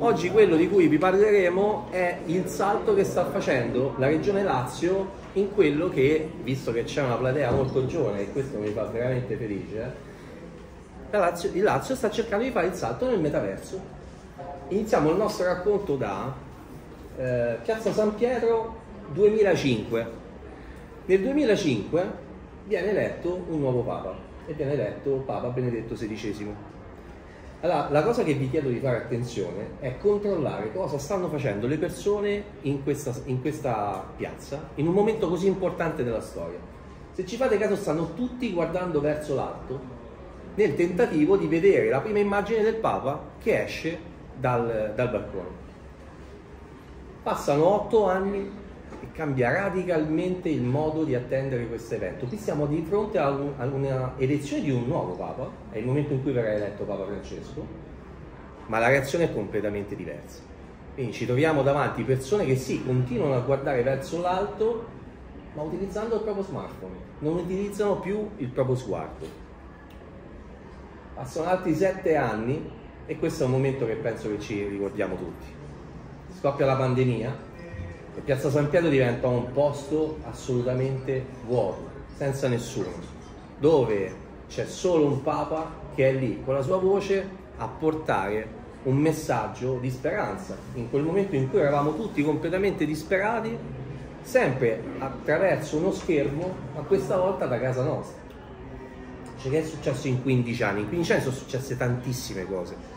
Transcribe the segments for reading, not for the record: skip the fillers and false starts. Oggi quello di cui vi parleremo è il salto che sta facendo la Regione Lazio in quello che, visto che c'è una platea molto giovane, e questo mi fa veramente felice, il Lazio sta cercando di fare il salto nel metaverso. Iniziamo il nostro racconto da Piazza San Pietro 2005. Nel 2005 viene eletto un nuovo Papa e viene eletto Papa Benedetto XVI. Allora, la cosa che vi chiedo di fare attenzione è controllare cosa stanno facendo le persone in questa piazza in un momento così importante della storia. Se ci fate caso, stanno tutti guardando verso l'alto nel tentativo di vedere la prima immagine del Papa che esce dal balcone. Passano 8 anni e cambia radicalmente il modo di attendere questo evento. Qui siamo di fronte a una elezione di un nuovo Papa, è il momento in cui verrà eletto Papa Francesco, ma la reazione è completamente diversa. Quindi ci troviamo davanti persone che sì, continuano a guardare verso l'alto, ma utilizzando il proprio smartphone, non utilizzano più il proprio sguardo. Passano altri 7 anni e questo è un momento che penso che ci ricordiamo tutti. Scoppia la pandemia. Piazza San Pietro diventa un posto assolutamente vuoto, senza nessuno, dove c'è solo un Papa che è lì con la sua voce a portare un messaggio di speranza in quel momento in cui eravamo tutti completamente disperati, sempre attraverso uno schermo, ma questa volta da casa nostra. Cioè, che è successo in 15 anni? In 15 anni sono successe tantissime cose.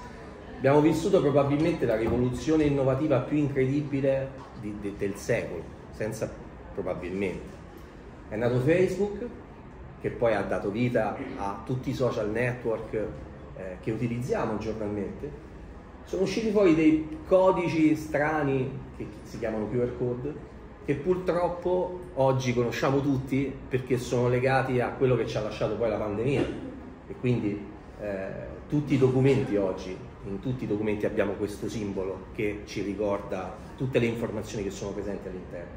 Abbiamo vissuto probabilmente la rivoluzione innovativa più incredibile del secolo, senza probabilmente. È nato Facebook, che poi ha dato vita a tutti i social network che utilizziamo giornalmente. Sono usciti fuori dei codici strani che si chiamano QR code, che purtroppo oggi conosciamo tutti perché sono legati a quello che ci ha lasciato poi la pandemia. E quindi tutti i documenti oggi, in tutti i documenti abbiamo questo simbolo che ci ricorda tutte le informazioni che sono presenti all'interno.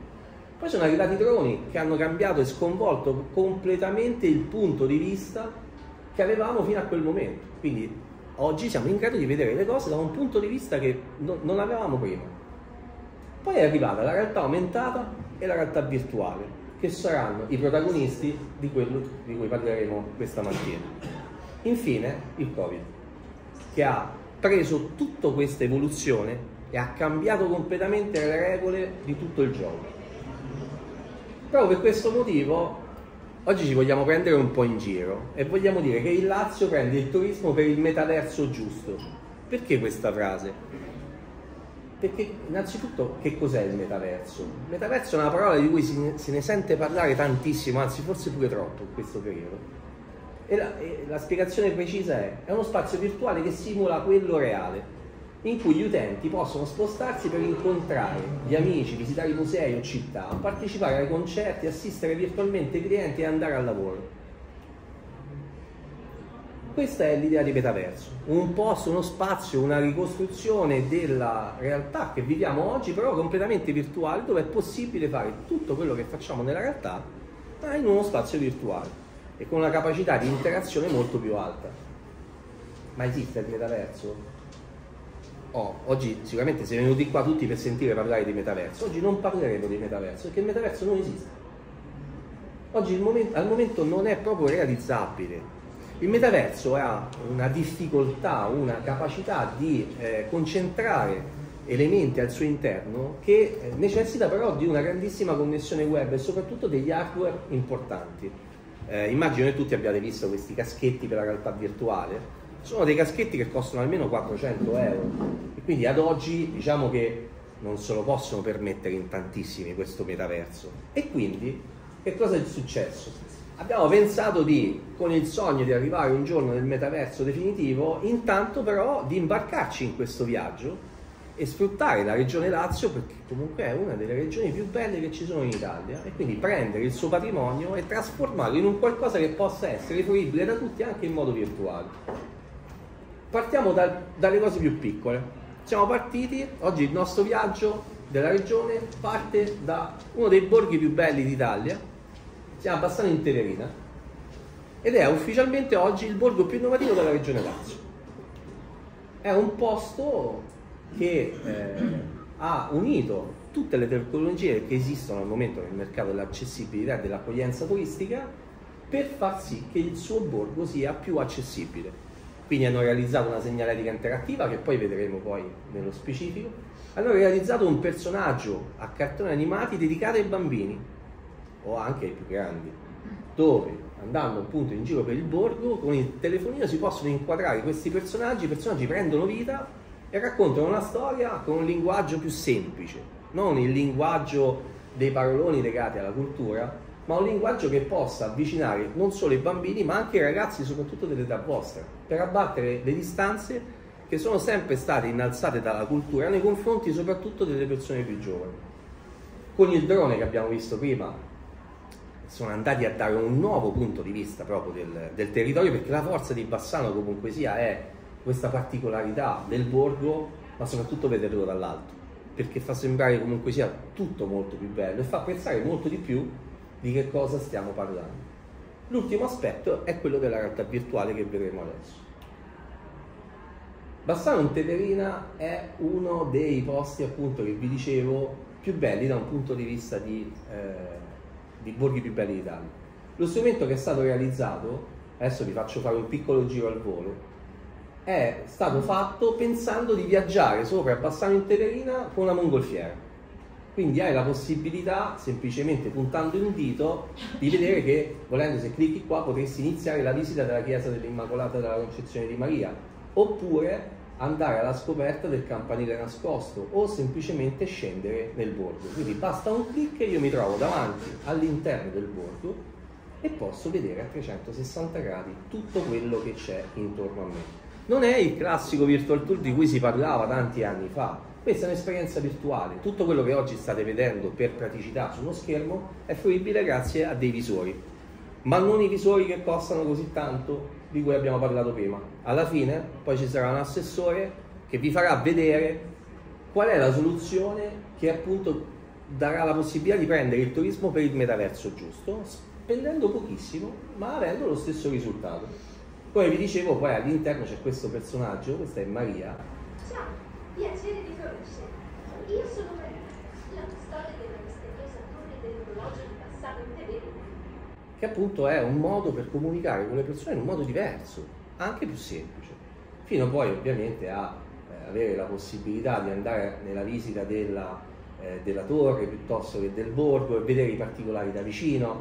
Poi sono arrivati i droni che hanno cambiato e sconvolto completamente il punto di vista che avevamo fino a quel momento. Quindi oggi siamo in grado di vedere le cose da un punto di vista che non avevamo prima. Poi è arrivata la realtà aumentata e la realtà virtuale, che saranno i protagonisti di quello di cui parleremo questa mattina. Infine il Covid, che ha preso tutta questa evoluzione e ha cambiato completamente le regole di tutto il gioco. Proprio per questo motivo oggi ci vogliamo prendere un po' in giro e vogliamo dire che il Lazio prende il turismo per il metaverso giusto. Perché questa frase? Perché innanzitutto, che cos'è il metaverso? Il metaverso è una parola di cui se ne sente parlare tantissimo, anzi forse pure troppo in questo periodo. E la spiegazione precisa è uno spazio virtuale che simula quello reale, in cui gli utenti possono spostarsi per incontrare gli amici, visitare i musei o città, partecipare ai concerti, assistere virtualmente i clienti e andare al lavoro. Questa è l'idea di metaverso, un posto, uno spazio, una ricostruzione della realtà che viviamo oggi, però completamente virtuale, dove è possibile fare tutto quello che facciamo nella realtà, ma in uno spazio virtuale e con una capacità di interazione molto più alta. Ma esiste il metaverso? Oggi sicuramente siete venuti qua tutti per sentire parlare di metaverso. Oggi non parleremo di metaverso, perché il metaverso non esiste. Oggi al momento non è proprio realizzabile. Il metaverso ha una difficoltà, una capacità di concentrare elementi al suo interno che necessita però di una grandissima connessione web e soprattutto degli hardware importanti. Immagino che tutti abbiate visto questi caschetti per la realtà virtuale. Sono dei caschetti che costano almeno 400 euro, e quindi ad oggi diciamo che non se lo possono permettere in tantissimi questo metaverso. E quindi che cosa è successo? Abbiamo pensato con il sogno di arrivare un giorno nel metaverso definitivo, intanto però di imbarcarci in questo viaggio e sfruttare la Regione Lazio, perché comunque è una delle regioni più belle che ci sono in Italia, e quindi prendere il suo patrimonio e trasformarlo in un qualcosa che possa essere fruibile da tutti anche in modo virtuale. Partiamo dalle cose più piccole. Siamo partiti, oggi il nostro viaggio della regione parte da uno dei borghi più belli d'Italia, si chiama Bassano in Teverina, ed è ufficialmente oggi il borgo più innovativo della Regione Lazio. È un posto che ha unito tutte le tecnologie che esistono al momento nel mercato dell'accessibilità e dell'accoglienza turistica per far sì che il suo borgo sia più accessibile. Quindi hanno realizzato una segnaletica interattiva, che poi vedremo poi nello specifico, hanno realizzato un personaggio a cartoni animati dedicato ai bambini o anche ai più grandi, dove andando appunto in giro per il borgo con il telefonino si possono inquadrare questi personaggi, i personaggi prendono vita e raccontano una storia con un linguaggio più semplice, non il linguaggio dei paroloni legati alla cultura, ma un linguaggio che possa avvicinare non solo i bambini ma anche i ragazzi, soprattutto dell'età vostra, per abbattere le distanze che sono sempre state innalzate dalla cultura nei confronti soprattutto delle persone più giovani. Con il drone che abbiamo visto prima sono andati a dare un nuovo punto di vista proprio del territorio, perché la forza di Bassano comunque sia è questa particolarità del borgo, ma soprattutto vederlo dall'alto, perché fa sembrare comunque sia tutto molto più bello e fa apprezzare molto di più di che cosa stiamo parlando. L'ultimo aspetto è quello della realtà virtuale che vedremo adesso. Bassano in Teverina è uno dei posti, appunto, che vi dicevo, più belli da un punto di vista di borghi più belli d'Italia. Lo strumento che è stato realizzato, adesso vi faccio fare un piccolo giro al volo, è stato fatto pensando di viaggiare sopra Bassano in Teverina con una mongolfiera. Quindi hai la possibilità, semplicemente puntando un dito, di vedere che, volendo, se clicchi qua, potresti iniziare la visita della chiesa dell'Immacolata della Concezione di Maria, oppure andare alla scoperta del campanile nascosto, o semplicemente scendere nel borgo. Quindi basta un clic e io mi trovo davanti all'interno del borgo e posso vedere a 360 gradi tutto quello che c'è intorno a me. Non è il classico virtual tour di cui si parlava tanti anni fa. Questa è un'esperienza virtuale, tutto quello che oggi state vedendo per praticità su uno schermo è fruibile grazie a dei visori, ma non i visori che costano così tanto, di cui abbiamo parlato prima. Alla fine poi ci sarà un assessore che vi farà vedere qual è la soluzione che appunto darà la possibilità di prendere il turismo per il metaverso giusto, spendendo pochissimo ma avendo lo stesso risultato. Come vi dicevo, poi all'interno c'è questo personaggio, questa è Maria. Ciao! Piacere di conoscere. Io sono Maria, la custode della misteriosa torre dell'orologio di Bassano in Teverina. Che appunto è un modo per comunicare con le persone in un modo diverso, anche più semplice. Fino poi ovviamente a avere la possibilità di andare nella visita della torre piuttosto che del borgo e vedere i particolari da vicino.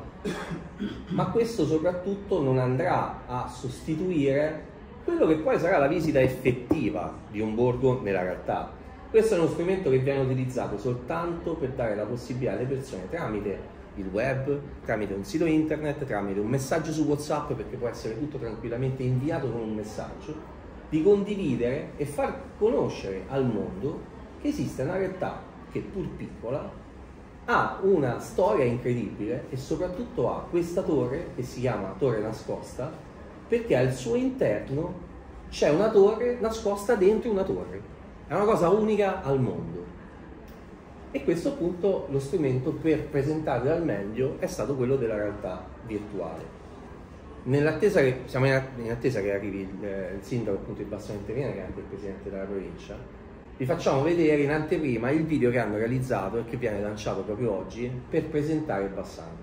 Ma questo soprattutto non andrà a sostituire quello che poi sarà la visita effettiva di un borgo nella realtà. Questo è uno strumento che viene utilizzato soltanto per dare la possibilità alle persone, tramite il web, tramite un sito internet, tramite un messaggio su WhatsApp, perché può essere tutto tranquillamente inviato con un messaggio, di condividere e far conoscere al mondo che esiste una realtà che, pur piccola, ha una storia incredibile e soprattutto ha questa torre che si chiama Torre Nascosta, perché al suo interno c'è una torre nascosta dentro una torre. È una cosa unica al mondo. E questo appunto lo strumento per presentarlo al meglio è stato quello della realtà virtuale. Nell'attesa che, siamo in attesa che arrivi il sindaco appunto di Bassano in Teverina, che è anche il presidente della provincia, vi facciamo vedere in anteprima il video che hanno realizzato e che viene lanciato proprio oggi per presentare Bassano.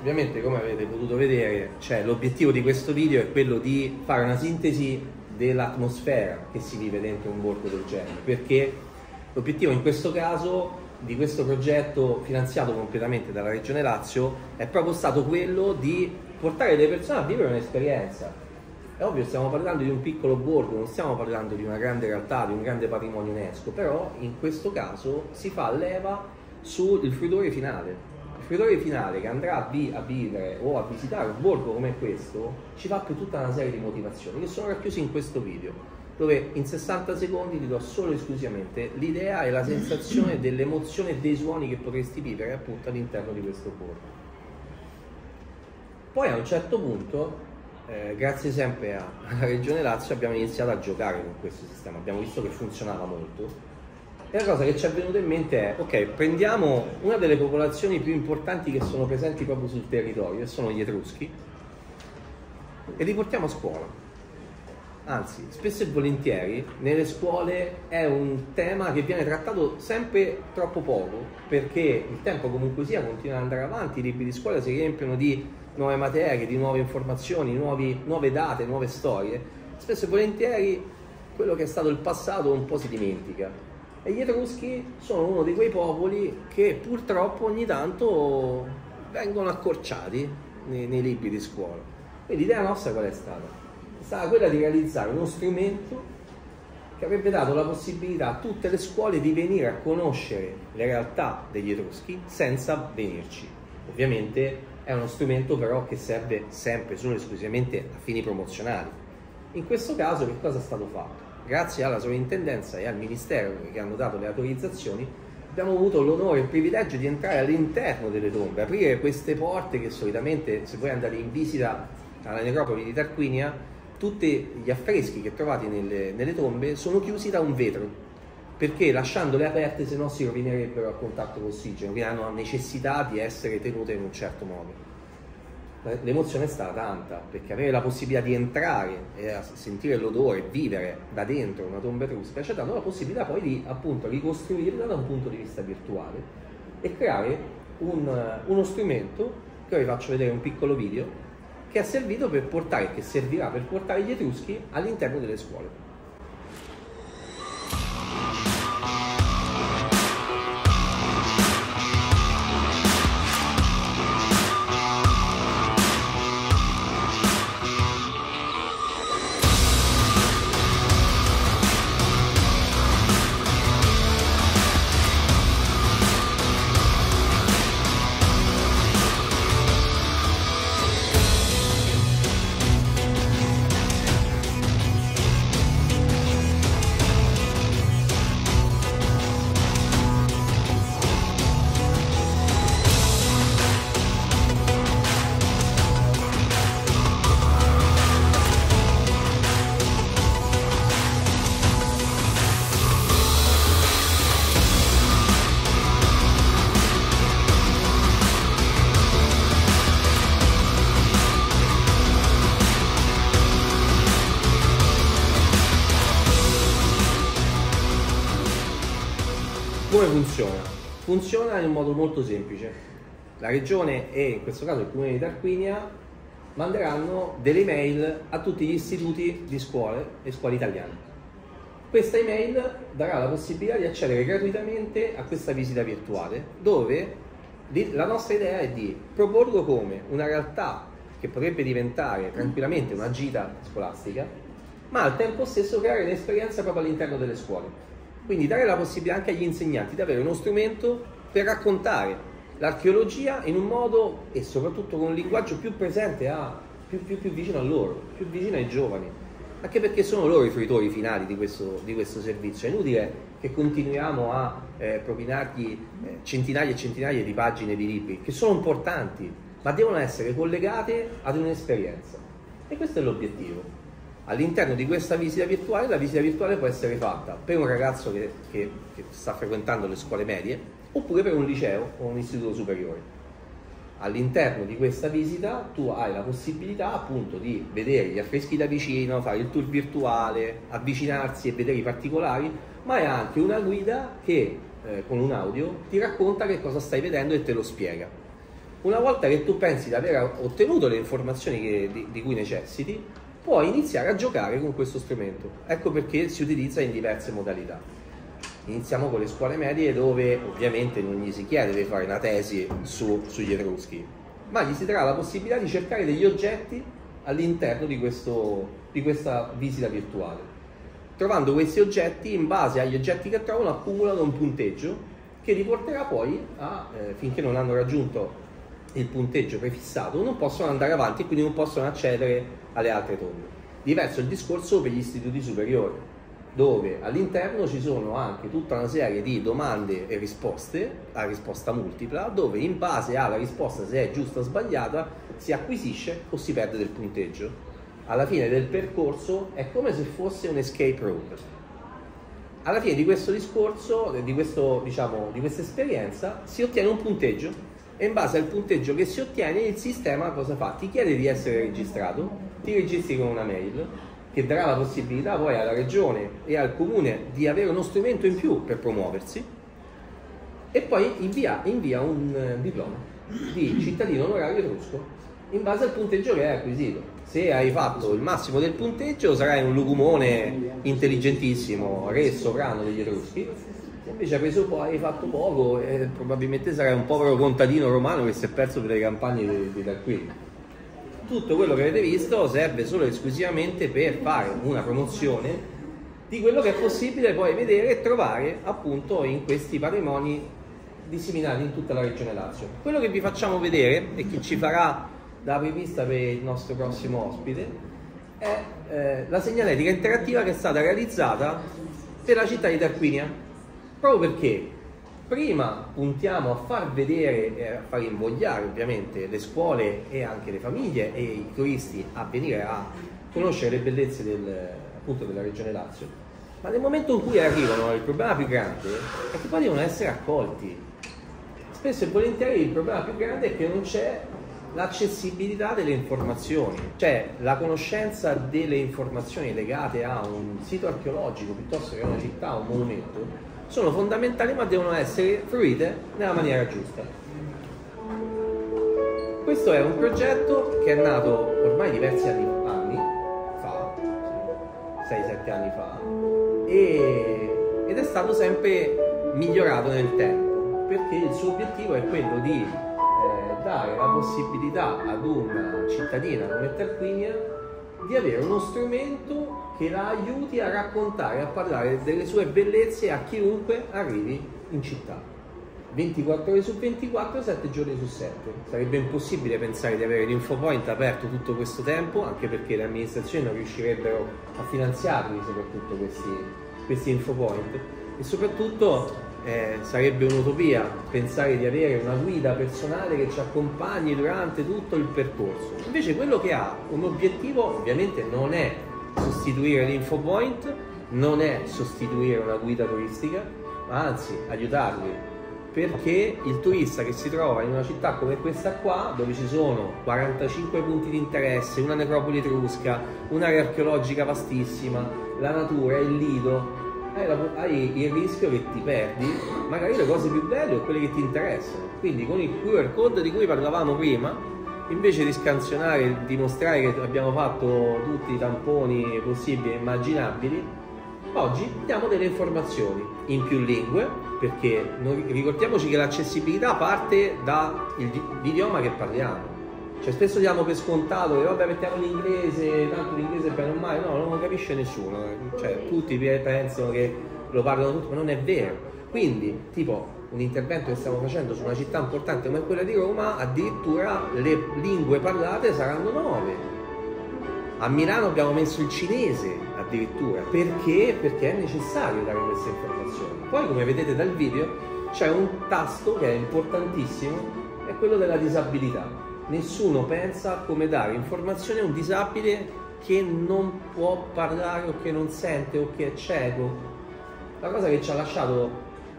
Ovviamente, come avete potuto vedere, cioè, l'obiettivo di questo video è quello di fare una sintesi dell'atmosfera che si vive dentro un borgo del genere, perché l'obiettivo in questo caso di questo progetto finanziato completamente dalla Regione Lazio è proprio stato quello di portare le persone a vivere un'esperienza. È ovvio, stiamo parlando di un piccolo borgo, non stiamo parlando di una grande realtà, di un grande patrimonio UNESCO, però in questo caso si fa leva sul fruitore finale. Il fruitore finale che andrà a vivere o a visitare un borgo come questo ci fa per tutta una serie di motivazioni che sono racchiuse in questo video, dove in 60 secondi ti do solo e esclusivamente l'idea e la sensazione dell'emozione e dei suoni che potresti vivere appunto all'interno di questo borgo. Poi a un certo punto, grazie sempre alla Regione Lazio, abbiamo iniziato a giocare con questo sistema, abbiamo visto che funzionava molto e la cosa che ci è venuta in mente è: ok, prendiamo una delle popolazioni più importanti che sono presenti proprio sul territorio, e sono gli Etruschi, e li portiamo a scuola. Anzi, spesso e volentieri nelle scuole è un tema che viene trattato sempre troppo poco, perché il tempo comunque sia continua ad andare avanti, i libri di scuola si riempiono di nuove materie, di nuove informazioni, nuove date, nuove storie. Spesso e volentieri quello che è stato il passato un po' si dimentica, e gli Etruschi sono uno di quei popoli che purtroppo ogni tanto vengono accorciati nei libri di scuola. Quindi l'idea nostra qual è stata? È stata quella di realizzare uno strumento che avrebbe dato la possibilità a tutte le scuole di venire a conoscere le realtà degli Etruschi senza venirci. Ovviamente è uno strumento però che serve sempre solo e esclusivamente a fini promozionali. In questo caso che cosa è stato fatto? Grazie alla sovrintendenza e al Ministero che hanno dato le autorizzazioni, abbiamo avuto l'onore e il privilegio di entrare all'interno delle tombe, aprire queste porte che solitamente, se voi andate in visita alla necropoli di Tarquinia, tutti gli affreschi che trovate nelle tombe sono chiusi da un vetro, perché lasciandole aperte se no si rovinerebbero a contatto con l'ossigeno, quindi hanno necessità di essere tenute in un certo modo. L'emozione è stata tanta, perché avere la possibilità di entrare e sentire l'odore, vivere da dentro una tomba etrusca, ci ha dato la possibilità poi di appunto ricostruirla da un punto di vista virtuale e creare uno strumento, che ora vi faccio vedere un piccolo video, che ha servito per portare, che servirà per portare gli Etruschi all'interno delle scuole. Come funziona? Funziona in un modo molto semplice. La regione e in questo caso il comune di Tarquinia manderanno delle email a tutti gli istituti di scuole e scuole italiane. Questa email darà la possibilità di accedere gratuitamente a questa visita virtuale, dove la nostra idea è di proporlo come una realtà che potrebbe diventare tranquillamente una gita scolastica, ma al tempo stesso creare un'esperienza proprio all'interno delle scuole. Quindi dare la possibilità anche agli insegnanti di avere uno strumento per raccontare l'archeologia in un modo e soprattutto con un linguaggio più presente, più vicino a loro, più vicino ai giovani, anche perché sono loro i fruitori finali di questo servizio. È inutile che continuiamo a propinargli centinaia e centinaia di pagine di libri, che sono importanti, ma devono essere collegate ad un'esperienza. E questo è l'obiettivo. All'interno di questa visita virtuale, la visita virtuale può essere fatta per un ragazzo che sta frequentando le scuole medie, oppure per un liceo o un istituto superiore. All'interno di questa visita tu hai la possibilità appunto di vedere gli affreschi da vicino, fare il tour virtuale, avvicinarsi e vedere i particolari, ma è anche una guida che con un audio ti racconta che cosa stai vedendo e te lo spiega. una volta che tu pensi di aver ottenuto le informazioni di cui necessiti, puoi iniziare a giocare con questo strumento. Ecco perché si utilizza in diverse modalità. Iniziamo con le scuole medie, dove ovviamente non gli si chiede di fare una tesi sugli Etruschi, ma gli si darà la possibilità di cercare degli oggetti all'interno di questa visita virtuale. Trovando questi oggetti, in base agli oggetti che trovano, accumulano un punteggio che li porterà poi a, finché non hanno raggiunto il punteggio prefissato, non possono andare avanti e quindi non possono accedere alle altre tombe. Diverso il discorso per gli istituti superiori, dove all'interno ci sono anche tutta una serie di domande e risposte a risposta multipla, dove in base alla risposta, se è giusta o sbagliata, si acquisisce o si perde del punteggio. Alla fine del percorso è come se fosse un escape road. Alla fine di questo discorso, di questa esperienza, si ottiene un punteggio e in base al punteggio che si ottiene il sistema cosa fa? Ti chiede di essere registrato, ti registri con una mail che darà la possibilità poi alla regione e al comune di avere uno strumento in più per promuoversi, e poi invia un diploma di cittadino onorario etrusco in base al punteggio che hai acquisito. Se hai fatto il massimo del punteggio sarai un lugumone intelligentissimo, re sovrano degli Etruschi. Se invece hai fatto poco, probabilmente sarai un povero contadino romano che si è perso per le campagne di Tarquinia. Tutto quello che avete visto serve solo e esclusivamente per fare una promozione di quello che è possibile poi vedere e trovare appunto in questi patrimoni disseminati in tutta la regione Lazio. Quello che vi facciamo vedere e che ci farà da prevista per il nostro prossimo ospite è la segnaletica interattiva che è stata realizzata per la città di Tarquinia, proprio perché prima puntiamo a far vedere e a far invogliare ovviamente le scuole e anche le famiglie e i turisti a venire a conoscere le bellezze appunto della regione Lazio, ma nel momento in cui arrivano il problema più grande è che poi devono essere accolti. Spesso e volentieri il problema più grande è che non c'è l'accessibilità delle informazioni, cioè la conoscenza delle informazioni legate a un sito archeologico piuttosto che a una città o un monumento sono fondamentali, ma devono essere fruite nella maniera giusta. Questo è un progetto che è nato ormai diversi anni fa, 6-7 anni fa, ed è stato sempre migliorato nel tempo, perché il suo obiettivo è quello di dare la possibilità ad una cittadina come Tarquinia di avere uno strumento che la aiuti a raccontare, a parlare delle sue bellezze a chiunque arrivi in città. 24 ore su 24, 7 giorni su 7. Sarebbe impossibile pensare di avere l'infopoint aperto tutto questo tempo, anche perché le amministrazioni non riuscirebbero a finanziarli, soprattutto questi infopoint, e soprattutto sarebbe un'utopia pensare di avere una guida personale che ci accompagni durante tutto il percorso. Invece quello che ha un obiettivo ovviamente non è sostituire l'infopoint, non è sostituire una guida turistica, ma anzi aiutarli, perché il turista che si trova in una città come questa qua, dove ci sono 45 punti di interesse, una necropoli etrusca, un'area archeologica vastissima, la natura, il lido, hai il rischio che ti perdi magari le cose più belle o quelle che ti interessano. Quindi con il QR code di cui parlavamo prima, invece di scansionare, dimostrare che abbiamo fatto tutti i tamponi possibili e immaginabili, oggi diamo delle informazioni in più lingue, perché ricordiamoci che l'accessibilità parte dall'idioma che parliamo. Cioè spesso diamo per scontato che vabbè, mettiamo l'inglese, tanto l'inglese bene o male, no, non lo capisce nessuno, cioè tutti pensano che lo parlano tutti, ma non è vero. Quindi tipo un intervento che stiamo facendo su una città importante come quella di Roma, addirittura le lingue parlate saranno 9. A Milano abbiamo messo il cinese addirittura, perché? Perché è necessario dare queste informazioni. Poi, come vedete dal video, c'è un tasto che è importantissimo, è quello della disabilità. Nessuno pensa a come dare informazioni a un disabile che non può parlare o che non sente o che è cieco. La cosa che ci ha lasciato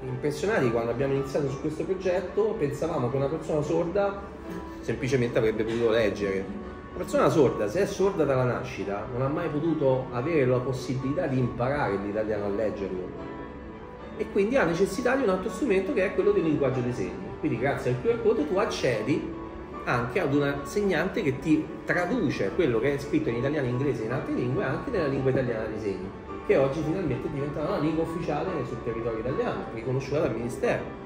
impressionati quando abbiamo iniziato su questo progetto, pensavamo che una persona sorda semplicemente avrebbe potuto leggere. Una persona sorda, se è sorda dalla nascita, non ha mai potuto avere la possibilità di imparare l'italiano a leggerlo, e quindi ha necessità di un altro strumento che è quello del linguaggio dei segni. Quindi grazie al QR code tu accedi anche ad una segnante che ti traduce quello che è scritto in italiano, in inglese e in altre lingue anche nella lingua italiana di segni, che oggi finalmente è diventata una lingua ufficiale sul territorio italiano, riconosciuta dal Ministero.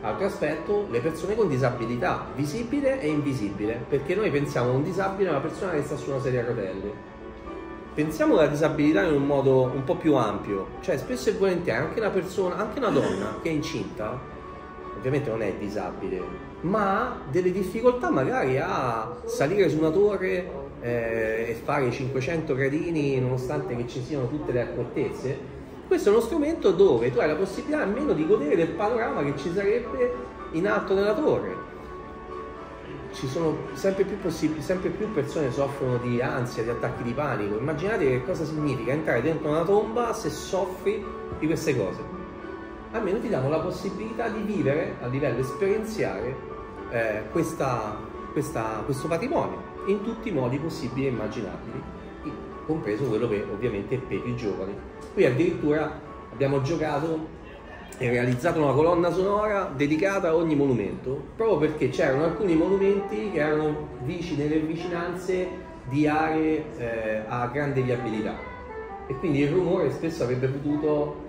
Altro aspetto, le persone con disabilità visibile e invisibile, perché noi pensiamo a un disabile, una persona che sta su una sedia a rotelle. Pensiamo alla disabilità in un modo un po' più ampio, cioè spesso e volentieri anche una persona, anche una donna che è incinta, ovviamente non è disabile, ma ha delle difficoltà magari a salire su una torre e fare i 500 gradini nonostante che ci siano tutte le accortezze. Questo è uno strumento dove tu hai la possibilità almeno di godere del panorama che ci sarebbe in alto della torre. Ci sono sempre più persone che soffrono di ansia, di attacchi di panico. Immaginate che cosa significa entrare dentro una tomba se soffri di queste cose. Almeno ti danno la possibilità di vivere a livello esperienziale questo patrimonio in tutti i modi possibili e immaginabili, compreso quello che ovviamente è per i giovani. Qui addirittura abbiamo giocato e realizzato una colonna sonora dedicata a ogni monumento, proprio perché c'erano alcuni monumenti che erano vicini, nelle vicinanze di aree a grande viabilità, e quindi il rumore spesso avrebbe potuto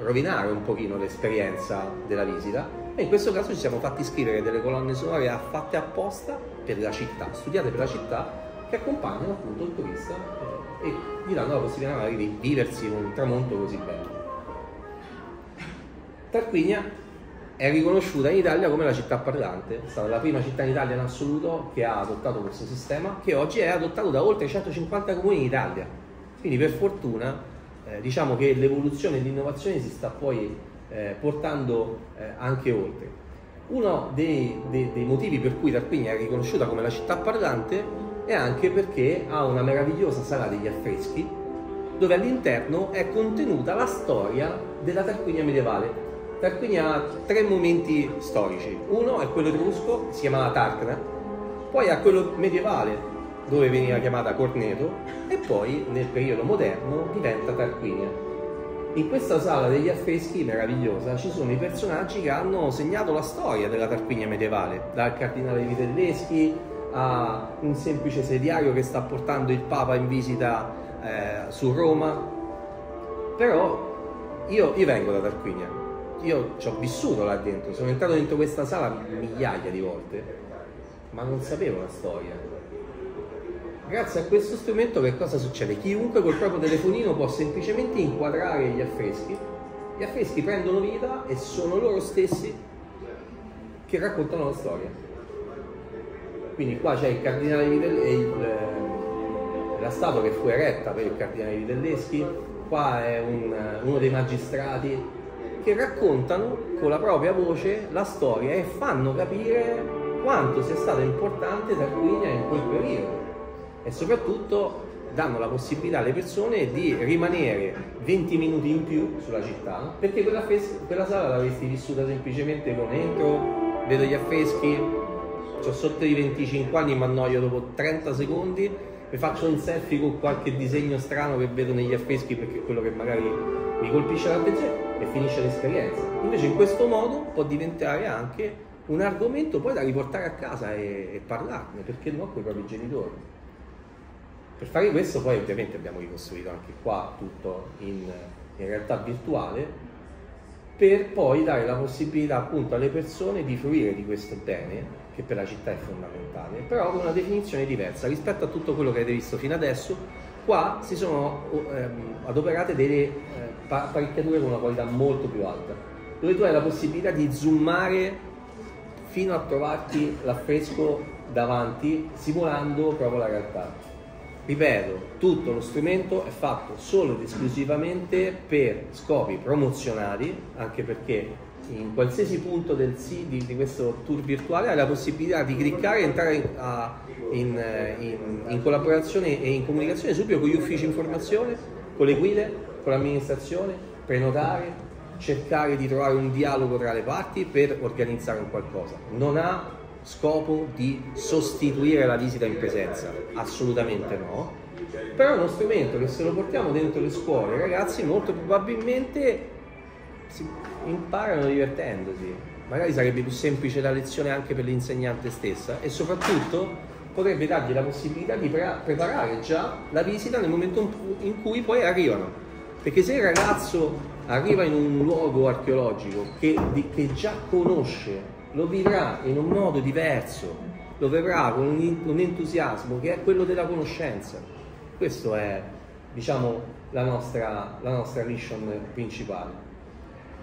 rovinare un pochino l'esperienza della visita, e in questo caso ci siamo fatti scrivere delle colonne sonore fatte apposta per la città, studiate per la città, che accompagnano appunto il turista e gli danno la possibilità magari di viversi in un tramonto così bello. Tarquinia è riconosciuta in Italia come la città parlante, è stata la prima città in Italia in assoluto che ha adottato questo sistema, che oggi è adottato da oltre 150 comuni in Italia. Quindi per fortuna diciamo che l'evoluzione e l'innovazione si sta poi portando anche oltre. Uno dei motivi per cui Tarquinia è riconosciuta come la città parlante è anche perché ha una meravigliosa sala degli affreschi, dove all'interno è contenuta la storia della Tarquinia medievale. Tarquinia ha tre momenti storici: uno è quello etrusco, si chiamava Tarkna, poi ha quello medievale, dove veniva chiamata Corneto, e poi nel periodo moderno diventa Tarquinia. In questa sala degli affreschi meravigliosa ci sono i personaggi che hanno segnato la storia della Tarquinia medievale, dal cardinale Vitelleschi a un semplice sediario che sta portando il Papa in visita su Roma. Però io vengo da Tarquinia, io ci ho vissuto là dentro, sono entrato dentro questa sala migliaia di volte, ma non sapevo la storia. Grazie a questo strumento che cosa succede? Chiunque col proprio telefonino può semplicemente inquadrare gli affreschi prendono vita e sono loro stessi che raccontano la storia. Quindi qua c'è il cardinale la statua che fu eretta per il cardinale Vitelleschi, qua è uno dei magistrati, che raccontano con la propria voce la storia e fanno capire quanto sia stata importante Tarquinia in quel periodo, e soprattutto danno la possibilità alle persone di rimanere 20 minuti in più sulla città, perché quella sala l'avresti vissuta semplicemente con entro, vedo gli affreschi, ho sotto i 25 anni, mi annoio dopo 30 secondi, mi faccio un selfie con qualche disegno strano che vedo negli affreschi perché è quello che magari mi colpisce l'attenzione e finisce l'esperienza. Invece in questo modo può diventare anche un argomento poi da riportare a casa e parlarne, perché no, con i propri genitori. Per fare questo poi ovviamente abbiamo ricostruito anche qua tutto in realtà virtuale, per poi dare la possibilità appunto alle persone di fruire di questo bene, che per la città è fondamentale, però con una definizione diversa rispetto a tutto quello che avete visto fino adesso. Qua si sono adoperate delle apparecchiature con una qualità molto più alta, dove tu hai la possibilità di zoomare fino a trovarti l'affresco davanti, simulando proprio la realtà. Ripeto, tutto lo strumento è fatto solo ed esclusivamente per scopi promozionali, anche perché in qualsiasi punto del di questo tour virtuale hai la possibilità di cliccare e entrare in collaborazione e in comunicazione subito con gli uffici informazione, con le guide, con l'amministrazione, prenotare, cercare di trovare un dialogo tra le parti per organizzare un qualcosa. Non ha scopo di sostituire la visita in presenza, assolutamente no, però è uno strumento che se lo portiamo dentro le scuole, ragazzi, molto probabilmente si imparano divertendosi, magari sarebbe più semplice la lezione anche per l'insegnante stessa e soprattutto potrebbe dargli la possibilità di preparare già la visita nel momento in cui poi arrivano, perché se il ragazzo arriva in un luogo archeologico che già conosce, lo vivrà in un modo diverso, lo vedrà con un entusiasmo che è quello della conoscenza. Questo è, diciamo, la nostra mission principale.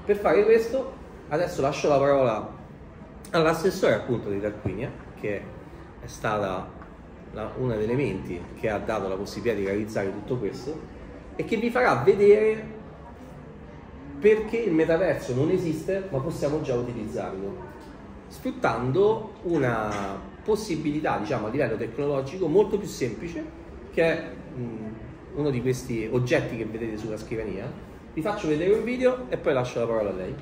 Per fare questo adesso lascio la parola all'assessore appunto di Tarquinia, che è stata una degli elementi che ha dato la possibilità di realizzare tutto questo e che vi farà vedere perché il metaverso non esiste ma possiamo già utilizzarlo sfruttando una possibilità, diciamo, a livello tecnologico molto più semplice, che è uno di questi oggetti che vedete sulla scrivania. Vi faccio vedere un video e poi lascio la parola a lei.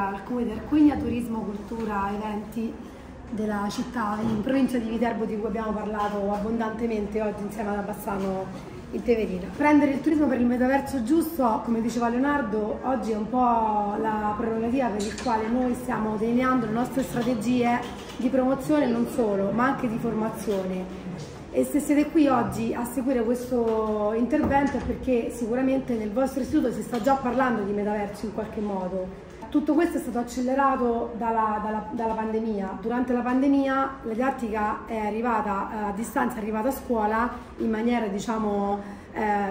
Al Comune di Tarquinia, Turismo, Cultura, Eventi della città in provincia di Viterbo, di cui abbiamo parlato abbondantemente oggi insieme ad Bassano in Teverina. Prendere il turismo per il metaverso giusto, come diceva Leonardo, oggi è un po' la prerogativa per il quale noi stiamo delineando le nostre strategie di promozione non solo, ma anche di formazione. E se siete qui oggi a seguire questo intervento è perché sicuramente nel vostro istituto si sta già parlando di metaverso in qualche modo. Tutto questo è stato accelerato dalla pandemia. Durante la pandemia la didattica è arrivata a distanza, è arrivata a scuola in maniera, diciamo,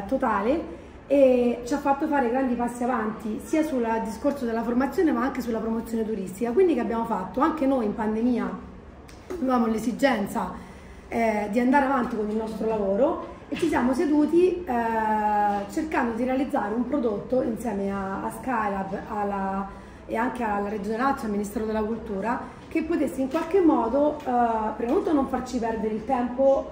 totale, e ci ha fatto fare grandi passi avanti sia sul discorso della formazione ma anche sulla promozione turistica. Quindi che abbiamo fatto? Anche noi in pandemia avevamo l'esigenza di andare avanti con il nostro lavoro e ci siamo seduti cercando di realizzare un prodotto insieme a Skylab, e anche alla Regione Lazio, al Ministero della Cultura, che potesse in qualche modo, prima di tutto, non farci perdere il tempo,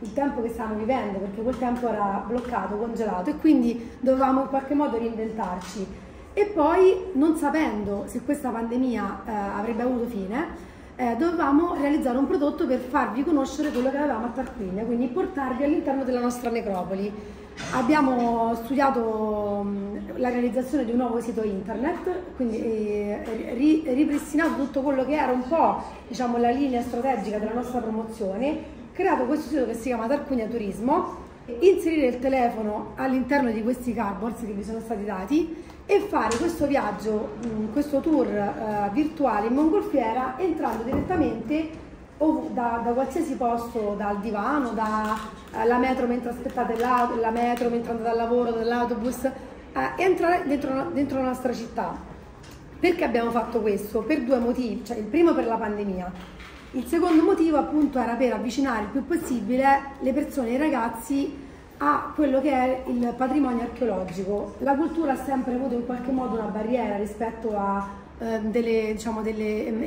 il tempo che stavamo vivendo, perché quel tempo era bloccato, congelato, e quindi dovevamo in qualche modo reinventarci. E poi, non sapendo se questa pandemia avrebbe avuto fine, dovevamo realizzare un prodotto per farvi conoscere quello che avevamo a Tarquinia, quindi portarvi all'interno della nostra necropoli. Abbiamo studiato la realizzazione di un nuovo sito internet, quindi ripristinato tutto quello che era un po', diciamo, la linea strategica della nostra promozione, creato questo sito che si chiama Tarquinia Turismo, inserire il telefono all'interno di questi cardboard che vi sono stati dati e fare questo viaggio, questo tour virtuale in mongolfiera, entrando direttamente da qualsiasi posto, dal divano, dalla metro mentre aspettate la metro, mentre andate al lavoro, dall'autobus, entrare dentro la nostra città. Perché abbiamo fatto questo? Per due motivi, cioè il primo per la pandemia. Il secondo motivo appunto era per avvicinare il più possibile le persone, i ragazzi, a quello che è il patrimonio archeologico. La cultura ha sempre avuto in qualche modo una barriera rispetto a delle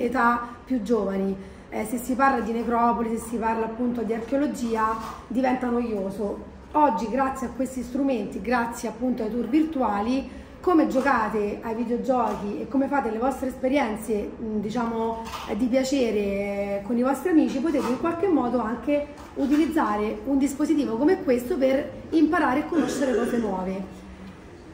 età più giovani. Se si parla di necropoli, se si parla appunto di archeologia, diventa noioso. Oggi, grazie a questi strumenti, grazie appunto ai tour virtuali, come giocate ai videogiochi e come fate le vostre esperienze, diciamo, di piacere con i vostri amici, potete in qualche modo anche utilizzare un dispositivo come questo per imparare e conoscere cose nuove.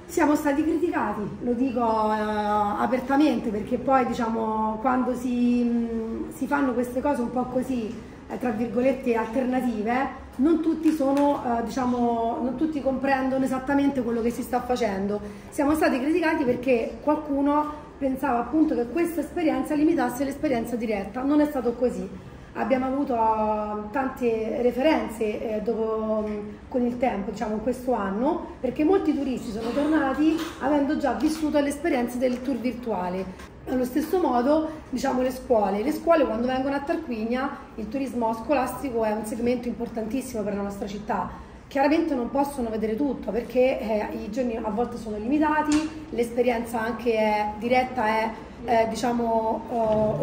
Siamo stati criticati, lo dico apertamente, perché poi, diciamo, quando si fanno queste cose un po' così, tra virgolette, alternative, non tutti sono, diciamo, non tutti comprendono esattamente quello che si sta facendo. Siamo stati criticati perché qualcuno pensava appunto che questa esperienza limitasse l'esperienza diretta. Non è stato così. Abbiamo avuto tante referenze con il tempo, diciamo in questo anno, perché molti turisti sono tornati avendo già vissuto l'esperienza del tour virtuale. Allo stesso modo, diciamo, le scuole quando vengono a Tarquinia, il turismo scolastico è un segmento importantissimo per la nostra città. Chiaramente non possono vedere tutto perché i giorni a volte sono limitati, l'esperienza anche diretta è diciamo,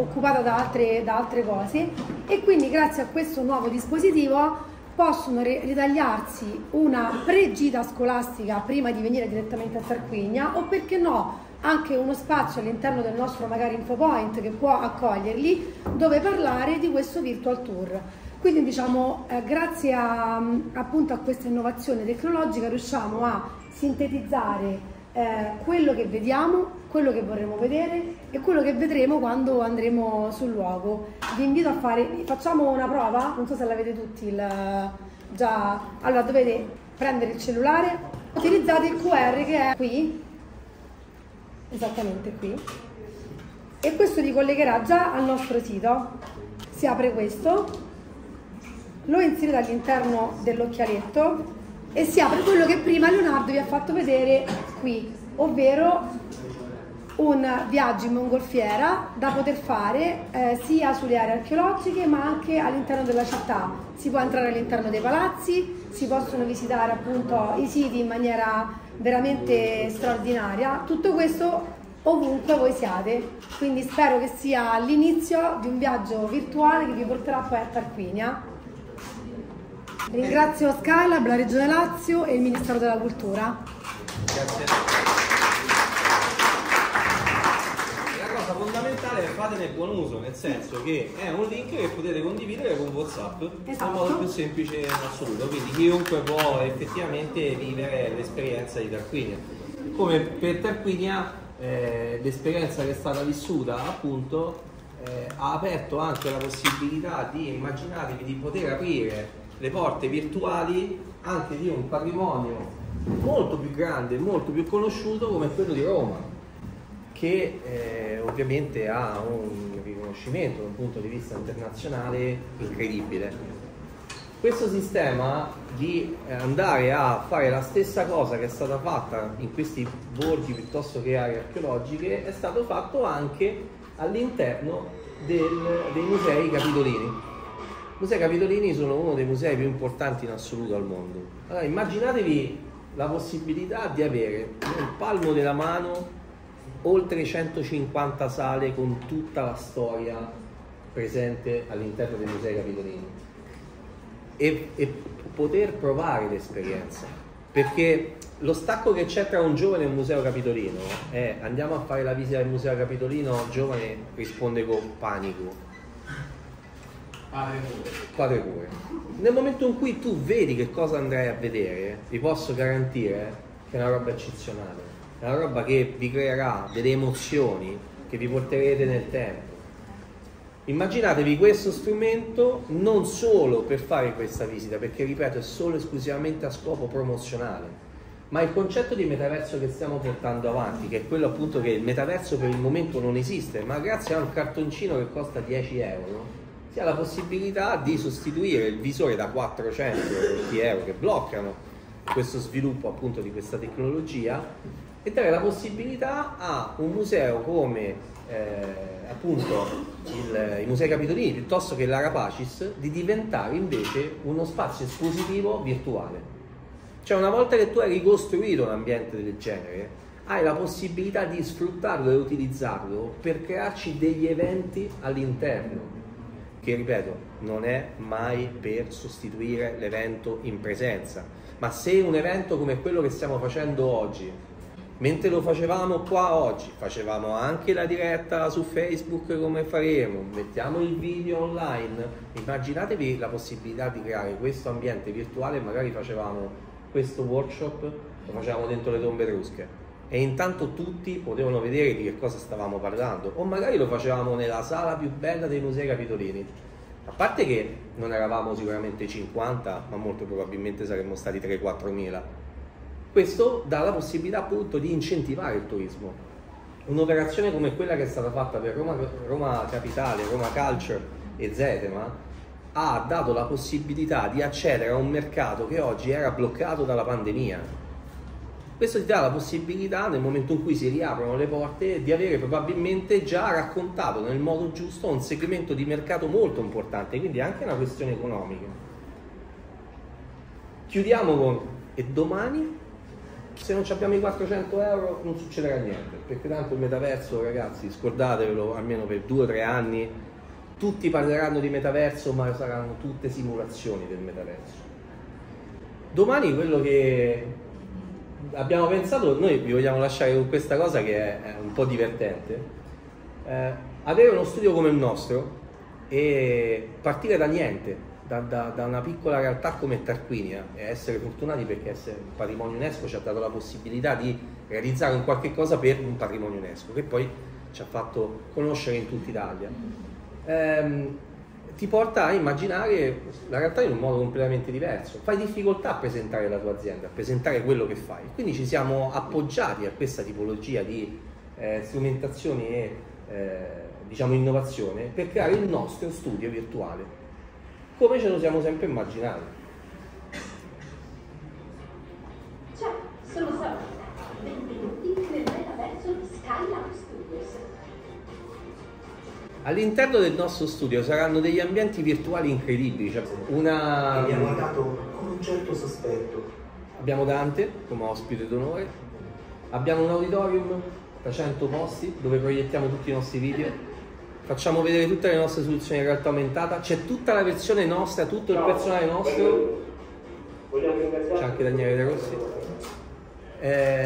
occupata da altre cose, e quindi grazie a questo nuovo dispositivo possono ritagliarsi una pre-gita scolastica prima di venire direttamente a Tarquinia, o perché no anche uno spazio all'interno del nostro magari infopoint che può accoglierli, dove parlare di questo virtual tour. Quindi diciamo grazie appunto a questa innovazione tecnologica riusciamo a sintetizzare quello che vediamo, quello che vorremmo vedere e quello che vedremo quando andremo sul luogo. Vi invito a facciamo una prova, non so se l'avete tutti già. Allora dovete prendere il cellulare, utilizzate il QR che è qui, esattamente qui, e questo vi collegherà già al nostro sito. Si apre questo, lo inserite all'interno dell'occhialetto e si apre quello che prima Leonardo vi ha fatto vedere qui, ovvero un viaggio in mongolfiera da poter fare sia sulle aree archeologiche ma anche all'interno della città. Si può entrare all'interno dei palazzi, si possono visitare appunto i siti in maniera veramente straordinaria, tutto questo ovunque voi siate. Quindi spero che sia l'inizio di un viaggio virtuale che vi porterà poi a Tarquinia. Ringrazio Skylab, la Regione Lazio e il Ministero della Cultura. Grazie. La cosa fondamentale è fatene buon uso, nel senso che è un link che potete condividere con WhatsApp, esatto, in modo più semplice in assoluto, quindi chiunque può effettivamente vivere l'esperienza di Tarquinia. Come per Tarquinia l'esperienza che è stata vissuta appunto ha aperto anche la possibilità di, immaginatevi, di poter aprire le porte virtuali anche di un patrimonio molto più grande, molto più conosciuto come quello di Roma, che ovviamente ha un riconoscimento da un punto di vista internazionale incredibile. Questo sistema di andare a fare la stessa cosa che è stata fatta in questi borghi piuttosto che aree archeologiche è stato fatto anche all'interno dei Musei Capitolini. I Musei Capitolini sono uno dei musei più importanti in assoluto al mondo. Allora immaginatevi la possibilità di avere nel palmo della mano oltre 150 sale con tutta la storia presente all'interno dei Musei Capitolini e poter provare l'esperienza, perché lo stacco che c'è tra un giovane e un museo capitolino è: andiamo a fare la visita al museo capitolino, il giovane risponde con panico. Padre pure. Nel momento in cui tu vedi che cosa andrai a vedere, vi posso garantire che è una roba eccezionale, è una roba che vi creerà delle emozioni che vi porterete nel tempo. Immaginatevi questo strumento non solo per fare questa visita, perché ripeto è solo esclusivamente a scopo promozionale, ma il concetto di metaverso che stiamo portando avanti, che è quello appunto che il metaverso per il momento non esiste, ma grazie a un cartoncino che costa 10 euro si ha la possibilità di sostituire il visore da 400 euro che bloccano questo sviluppo appunto di questa tecnologia e dare la possibilità a un museo come appunto i Musei Capitolini piuttosto che l'Ara Pacis di diventare invece uno spazio espositivo virtuale. Cioè una volta che tu hai ricostruito un ambiente del genere hai la possibilità di sfruttarlo e utilizzarlo per crearci degli eventi all'interno, che ripeto non è mai per sostituire l'evento in presenza, ma se un evento come quello che stiamo facendo oggi, mentre lo facevamo qua oggi, facevamo anche la diretta su Facebook come faremo, mettiamo il video online, immaginatevi la possibilità di creare questo ambiente virtuale, magari facevamo questo workshop, lo facevamo dentro le tombe etrusche e intanto tutti potevano vedere di che cosa stavamo parlando, o magari lo facevamo nella sala più bella dei Musei Capitolini A parte che non eravamo sicuramente 50, ma molto probabilmente saremmo stati 3-4 mila. Questo dà la possibilità appunto di incentivare il turismo. Un'operazione come quella che è stata fatta per Roma Capitale, Roma Culture e Zetema ha dato la possibilità di accedere a un mercato che oggi era bloccato dalla pandemia. Questo ti dà la possibilità, nel momento in cui si riaprono le porte, di avere probabilmente già raccontato nel modo giusto un segmento di mercato molto importante, quindi è anche una questione economica. Chiudiamo con e domani? Se non abbiamo i 400 euro non succederà niente, perché tanto il metaverso, ragazzi, scordatevelo, almeno per 2-3 anni tutti parleranno di metaverso, ma saranno tutte simulazioni del metaverso. Domani quello che abbiamo pensato, noi vi vogliamo lasciare con questa cosa che è un po' divertente, avere uno studio come il nostro e partire da niente, da una piccola realtà come Tarquinia, e essere fortunati perché essere un patrimonio UNESCO ci ha dato la possibilità di realizzare un qualche cosa per un patrimonio UNESCO che poi ci ha fatto conoscere in tutta Italia. Ti porta a immaginare la realtà in un modo completamente diverso, fai difficoltà a presentare la tua azienda, a presentare quello che fai, quindi ci siamo appoggiati a questa tipologia di strumentazioni e diciamo innovazione per creare il nostro studio virtuale, come ce lo siamo sempre immaginati. Ciao, sono Sara. Benvenuti nel metaverso di Skylab Studios. All'interno del nostro studio saranno degli ambienti virtuali incredibili. Cioè una... Abbiamo andato con un certo sospetto. Abbiamo Dante come ospite d'onore. Abbiamo un auditorium da 100 posti dove proiettiamo tutti i nostri video. Facciamo vedere tutte le nostre soluzioni in realtà aumentata, c'è tutta la versione nostra, tutto il personale nostro, c'è anche Daniele De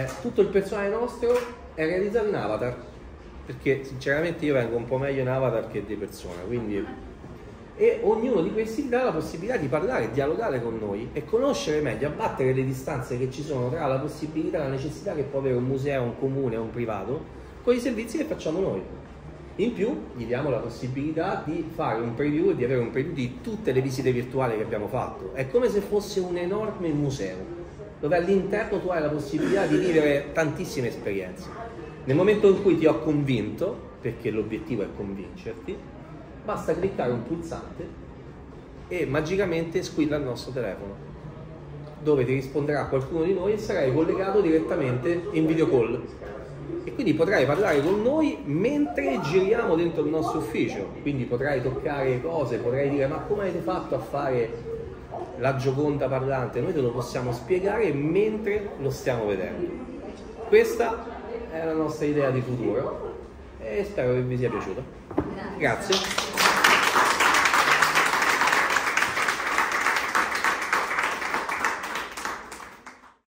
Rossi, tutto il personale nostro è realizzato in avatar, perché sinceramente io vengo un po' meglio in avatar che di persona, quindi... e ognuno di questi ti dà la possibilità di parlare, dialogare con noi e conoscere meglio, abbattere le distanze che ci sono tra la possibilità e la necessità che può avere un museo, un comune, un privato, con i servizi che facciamo noi. In più gli diamo la possibilità di fare un preview e di avere un preview di tutte le visite virtuali che abbiamo fatto. È come se fosse un enorme museo dove all'interno tu hai la possibilità di vivere tantissime esperienze. Nel momento in cui ti ho convinto, perché l'obiettivo è convincerti, basta cliccare un pulsante e magicamente squilla il nostro telefono, dove ti risponderà qualcuno di noi e sarai collegato direttamente in video call. E quindi potrai parlare con noi mentre giriamo dentro il nostro ufficio, quindi potrai toccare cose, potrai dire ma come avete fatto a fare la Gioconda parlante, noi te lo possiamo spiegare mentre lo stiamo vedendo. Questa è la nostra idea di futuro e spero che vi sia piaciuta. Grazie.